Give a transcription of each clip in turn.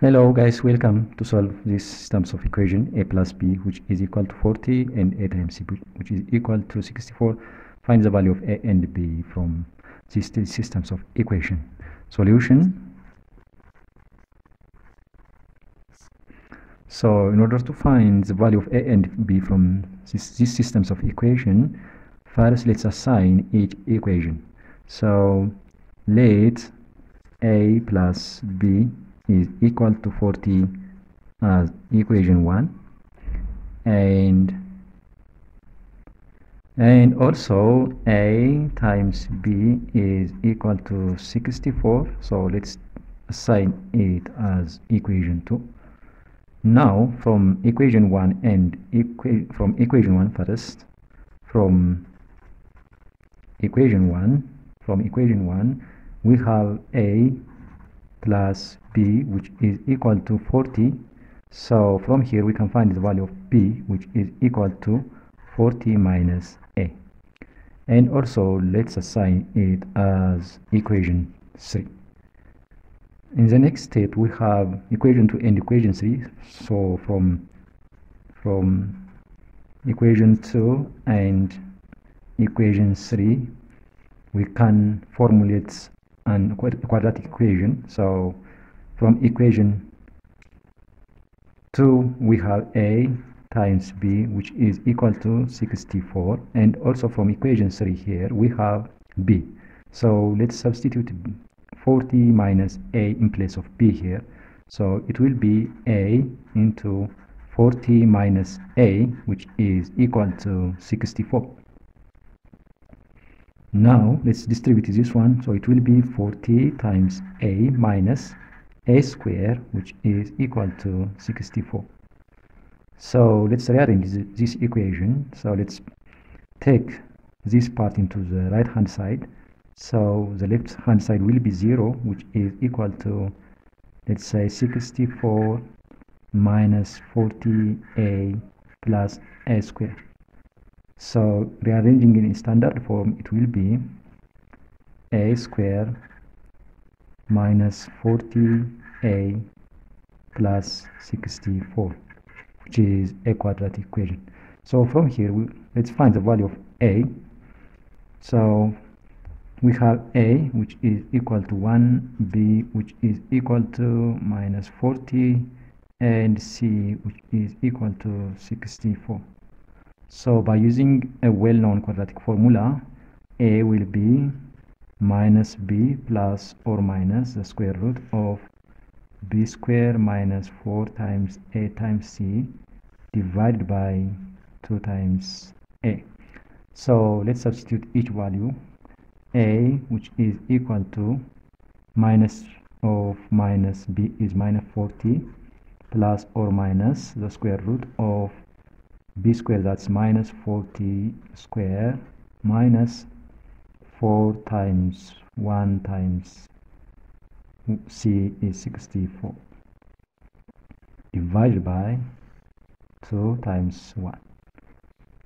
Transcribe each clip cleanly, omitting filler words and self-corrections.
Hello guys, welcome to solve this systems of equation a plus b which is equal to 40 and a times c which is equal to 64. Find the value of a and b from these systems of equation. Solution. So in order to find the value of a and b from these systems of equation, first let's assign each equation. So let a plus b is equal to 40 as equation 1, and also a times b is equal to 64, so let's assign it as equation 2. Now from equation 1 and from equation 1 we have a plus b which is equal to 40, so from here we can find the value of b which is equal to 40 minus a, and also let's assign it as equation 3. In the next step we have equation 2 and equation 3, so from equation 2 and equation 3 we can formulate an quadratic equation. So from equation 2 we have a times b which is equal to 64, and also from equation 3 here we have b, so let's substitute 40 minus a in place of b here, so it will be a into 40 minus a which is equal to 64. Now let's distribute this one, so it will be 40 times a minus a square which is equal to 64. So let's rearrange this equation, so let's take this part into the right hand side, so the left hand side will be 0 which is equal to, let's say, 64 minus 40a plus a square. So rearranging in standard form, it will be a square minus 40a plus 64, which is a quadratic equation. So from here let's find the value of a. So we have a which is equal to 1, b which is equal to minus 40, and c which is equal to 64. So by using a well-known quadratic formula, a will be minus b plus or minus the square root of b squared minus 4 times a times c divided by 2 times a. So let's substitute each value. A which is equal to minus of minus b is minus 40 plus or minus the square root of b square, that's minus 40 square minus 4 times 1 times c is 64 divided by 2 times 1.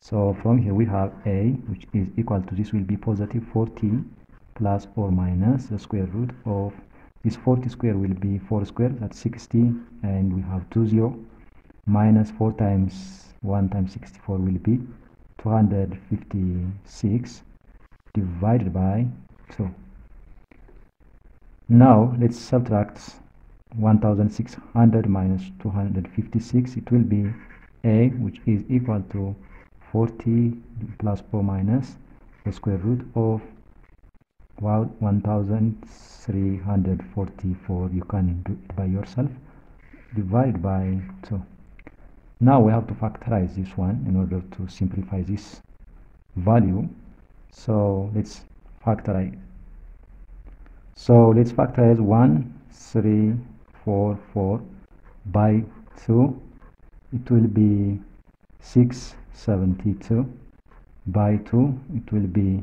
So from here we have a which is equal to, this will be positive 40 plus or minus the square root of this 40 square will be 4 square, that's 60, and we have 20 minus 4 times 1 times 64 will be 256 divided by 2. Now let's subtract 1600 minus 256, it will be a which is equal to 40 plus or minus the square root of 1344, you can do it by yourself, divided by 2. Now we have to factorize this one in order to simplify this value, so let's factorize. So let's factorize 1344 by 2, it will be 672 by 2, it will be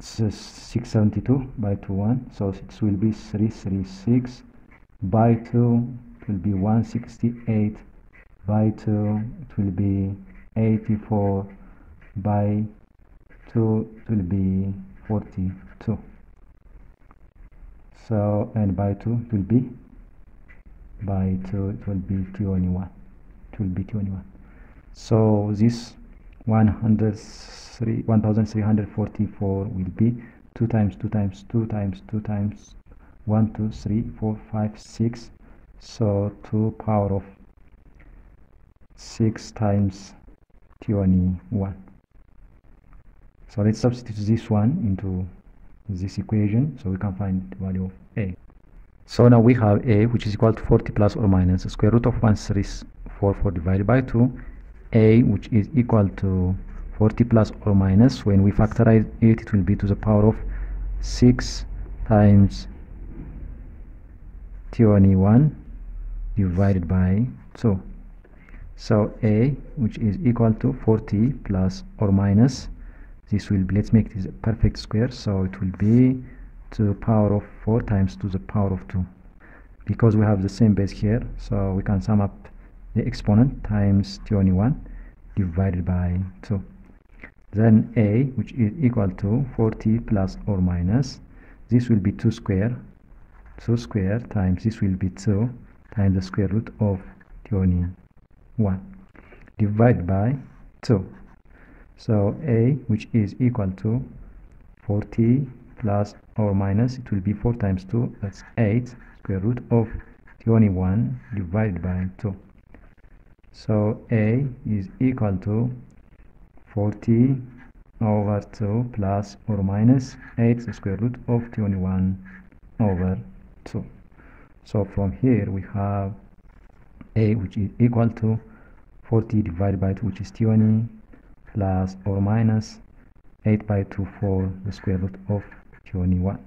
672 by 2 1, so it will be 336 by 2, will be 168 by 2, it will be 84 by 2, it will be 42. So and by 2 it will be by 2, it will be 21, it will be 21. So this 1344 will be 2 times 2 times 2 times 2 times 1 2 3 4 5 6, so 2 power of 6 times 21. So let's substitute this one into this equation so we can find the value of a. So now we have a, which is equal to 40 plus or minus the square root of 1344 divided by 2, a which is equal to 40 plus or minus, when we factorize it will be to the power of 6 times 21 divided by 2. So a which is equal to 40 plus or minus, this will be, let's make this a perfect square, so it will be to the power of 4 times to the power of 2, because we have the same base here, so we can sum up the exponent times 21 divided by 2. Then a which is equal to 40 plus or minus, this will be 2 square times, this will be 2 times the square root of 21 divided by 2. So a which is equal to 40 plus or minus, it will be 4 times 2, that's 8 square root of 21 divided by 2. So a is equal to 40 over 2 plus or minus 8 the square root of 21 over 2. So from here we have a which is equal to 40 divided by 2, which is 20, plus or minus 8 by 2 for the square root of 21.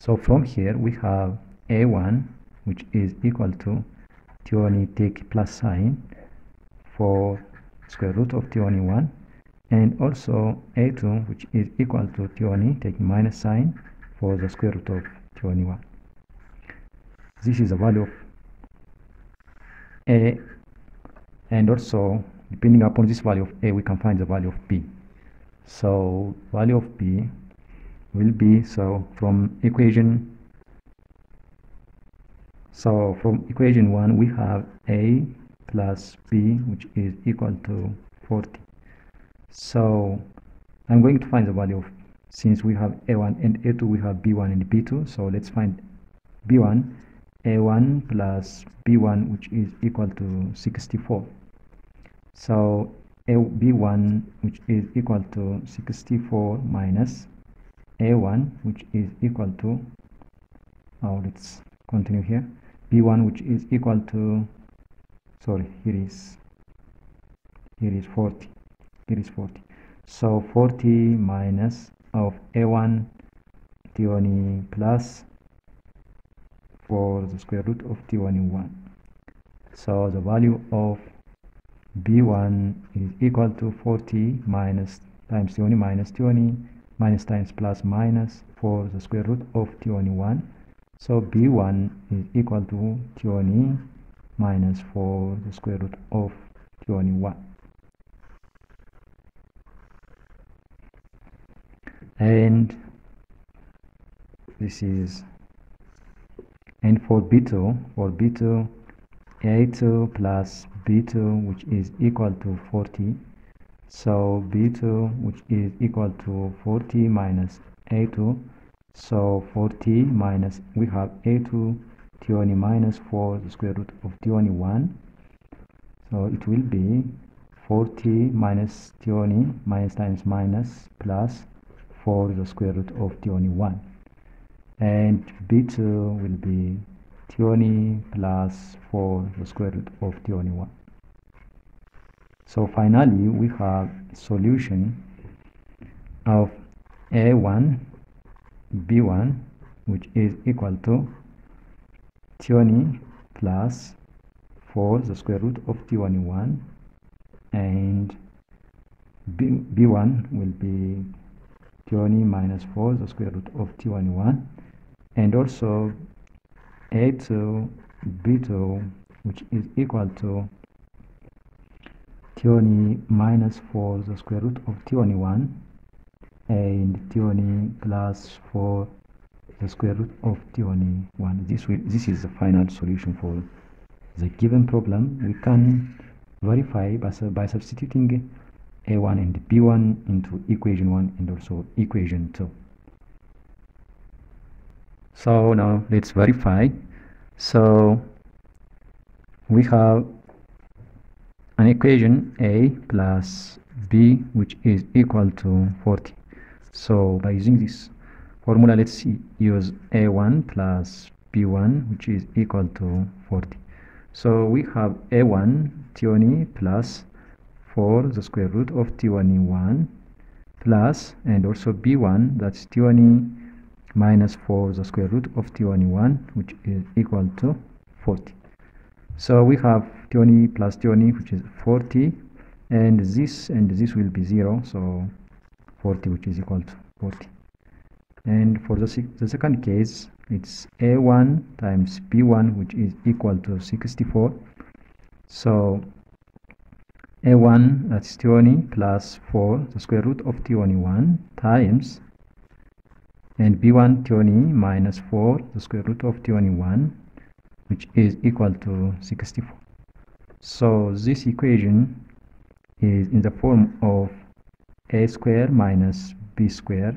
So from here we have a1 which is equal to 20, take plus sign for square root of 21, and also a2 which is equal to 20, take minus sign for the square root of 21. This is the value of a, and also depending upon this value of a we can find the value of b. So value of b will be, so from equation 1 we have a plus b which is equal to 40. So I'm going to find the value of, since we have a1 and a2 we have b1 and b2, so let's find b1. a1 plus b1 which is equal to 64. So b1 which is equal to 64 minus a1 which is equal to, let's continue here, b1 which is equal to, sorry, here is 40, so 40 minus of a1 20 plus for the square root of 21. So the value of b1 is equal to 40 minus times 20 minus 20 minus times plus minus for the square root of 21. So b1 is equal to 20 minus for the square root of 21. And this is, and for b2 a2 plus b2 which is equal to 40. So b2 which is equal to 40 minus a2, so 40 minus, we have a2 20 minus 4 the square root of 21, so it will be 40 minus 20 minus times minus plus 4 the square root of 21, and b2 will be 20 plus 4 the square root of 21. So finally we have solution of a1 b1 which is equal to 20 plus 4 the square root of 21, and b1 will be 20 minus 4 the square root of 21, and also a2 b2 which is equal to 20 minus 4 the square root of 21 and 20 plus 4 the square root of t on 1. This is the final solution for the given problem. We can verify by substituting a1 and b1 into equation 1 and also equation 2. So now let's verify. So we have an equation a plus b which is equal to 40. So by using this formula, let's use a1 plus b1 which is equal to 40. So we have a1 t1e plus 4 the square root of t1e1 plus, and also b1, that's t1e minus 4 the square root of t1e1 which is equal to 40. So we have t1e plus t1e which is 40, and this will be 0, so 40 which is equal to 40. And for the second case, it's a1 times b1 which is equal to 64. So a1, that's t1e plus 4 the square root of t1e1 times, and b1 t1e minus 4 the square root of t1e1 which is equal to 64. So this equation is in the form of a square minus b square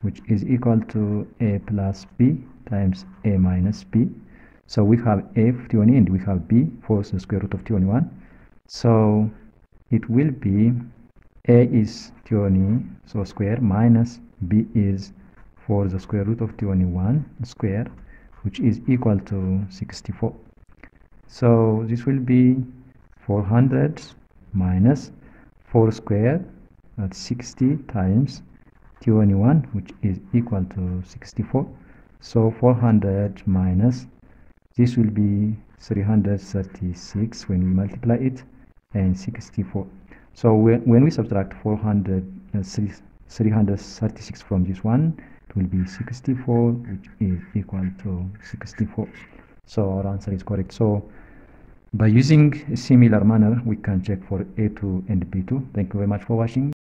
which is equal to a plus b times a minus b. So we have a for t1e and we have b for the square root of t1e1. So it will be a is t1e, so square, minus b is for the square root of t1e1 square which is equal to 64. So this will be 400 minus 4 square, that's 60, times t1e1 which is equal to 64. So 400 minus, this will be 336 when we multiply it, and 64. So when we subtract 336 from this one, it will be 64 which is equal to 64. So our answer is correct. So by using a similar manner, we can check for a2 and b2. Thank you very much for watching.